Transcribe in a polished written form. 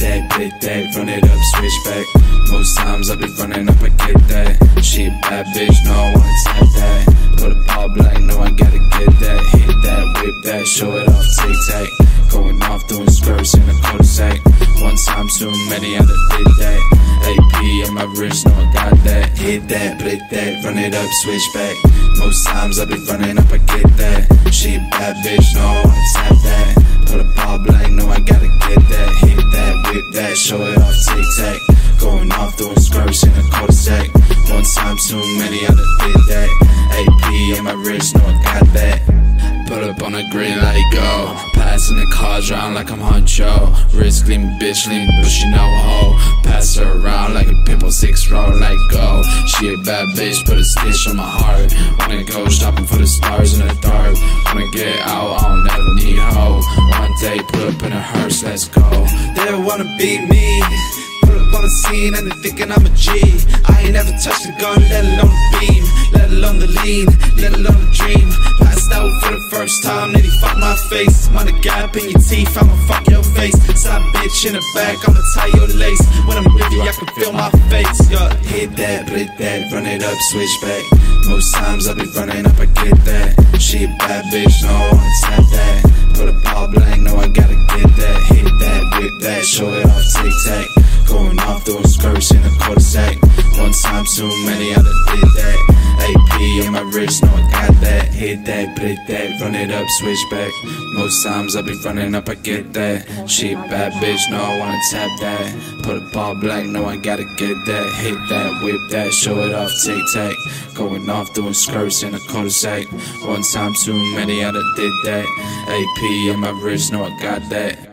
that, get that, run it up, switch back. Most times I be running up, I get that. She a bad bitch, no, I wanna tap that. Put it all black, no, I gotta get that. Hit that, whip that, show it off, tic-tac. Going off, doing skirts in a cul-de-sac. One time too many, I done did that. AP on my wrist, no, I got that. Hit that, blit that, run it up, switch back. Most times I be running up, I get that. She a bad bitch, no, I wanna tap that. Put it all black, no, I gotta get that. Hit that, whip that, show it off, tic-tac. Going off, doing skirts in a cul-de-sac. One time too many, I done did that. AP on my wrist, no, I got that. Put up on a green light, go. Passing the cars around like I'm honcho. Wrist lean, bitch lean, but she no hoe. Pass her around like a pimple, 6 roll, like go. She a bad bitch, put a stitch on my heart. Wanna go shopping for the stars in the dark. Wanna get out, I don't ever need hoe. One day, put up in a hearse, let's go. They don't wanna beat me. Put up on the scene and they're thinking I'm a G. I ain't never touched a gun, let alone the beam. Let alone the lean, let alone the dream. For the first time, then he fucked my face. Mind a gap in your teeth, I'ma fuck your face. Side bitch in the back, I'ma tie your lace. When I'm with you, I can feel my face. Yeah. Hit that, blit that, run it up, switch back. Most times I be running up, I get that. She a bad bitch, no, I wanna tap that. Put a ball blank, no, I gotta get that. Hit that, whip that, show it off, tic-tac. Going off, doing skirts in a cul-de-sac. One time too many, I done did that. AP on my wrist, no, I got that. Hit that, blit that, run it up, switch back. Most times I be running up, I get that. She a bad bitch, no, I wanna tap that. Put a ball black, no, I gotta get that. Hit that, whip that, show it off, tic-tac. Going off, doing skirts in a cul-de-sac. One time too many, I done did that. AP on my wrist, no, I got that.